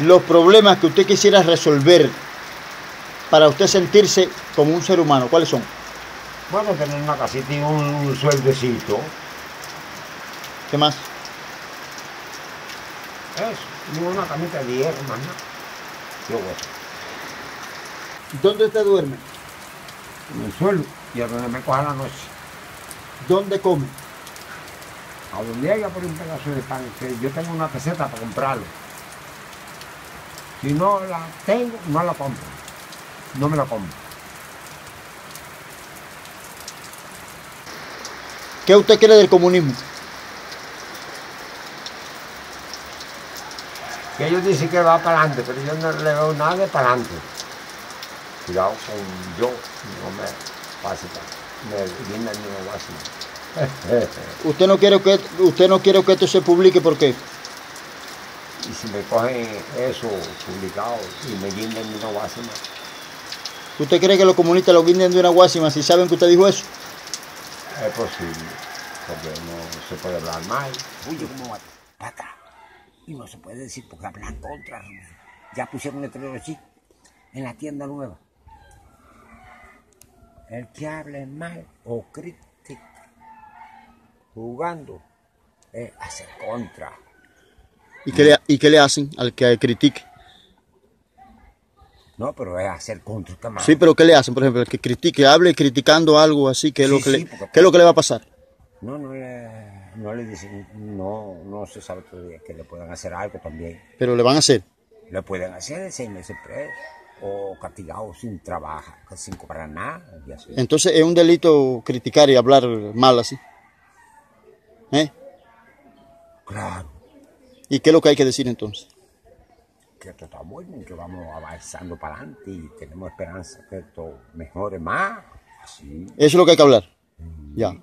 los problemas que usted quisiera resolver para usted sentirse como un ser humano, ¿cuáles son? Bueno, tener una casita y un sueldecito. ¿Qué más? Eso, una camita de hierro, hermano. Yo voy. ¿Dónde usted duerme? En el suelo y a donde me coja la noche. ¿Dónde come? A donde haya por un pedazo de pan, que yo tengo una peseta para comprarlo. Si no la tengo, no la compro. No me la compro. ¿Qué usted quiere del comunismo? Que ellos dicen que va para adelante, pero yo no le veo nada de para adelante. Cuidado con yo, no me pase, me guinda ni me pase. ¿Usted no quiere que esto se publique? ¿Por qué? Y si me cogen eso publicado y me guinden de una guásima. ¿Usted cree que los comunistas lo guinden de una guásima si saben que usted dijo eso? Es posible, porque no se puede hablar mal. Oye, ¿cómo va? Para acá. Y no se puede decir porque hablan contra. Ya pusieron el letrero así en la tienda nueva. El que hable mal o critica, jugando, es hacer contra. ¿Y qué le hacen al que critique? No, pero es hacer contra. Sí, pero ¿qué le hacen? Por ejemplo, el que critique, hable criticando algo así, ¿qué es lo que le va a pasar? No, no le dicen, no se sabe todavía que le puedan hacer algo también. ¿Pero le van a hacer? Le pueden hacer 6 meses preso o castigado sin trabajo, sin cobrar nada. Y así. Entonces es un delito criticar y hablar mal así. ¿Eh? Claro. ¿Y qué es lo que hay que decir entonces? Que esto está bueno y que vamos avanzando para adelante y tenemos esperanza que esto mejore más. Así. Eso es lo que hay que hablar. Ya.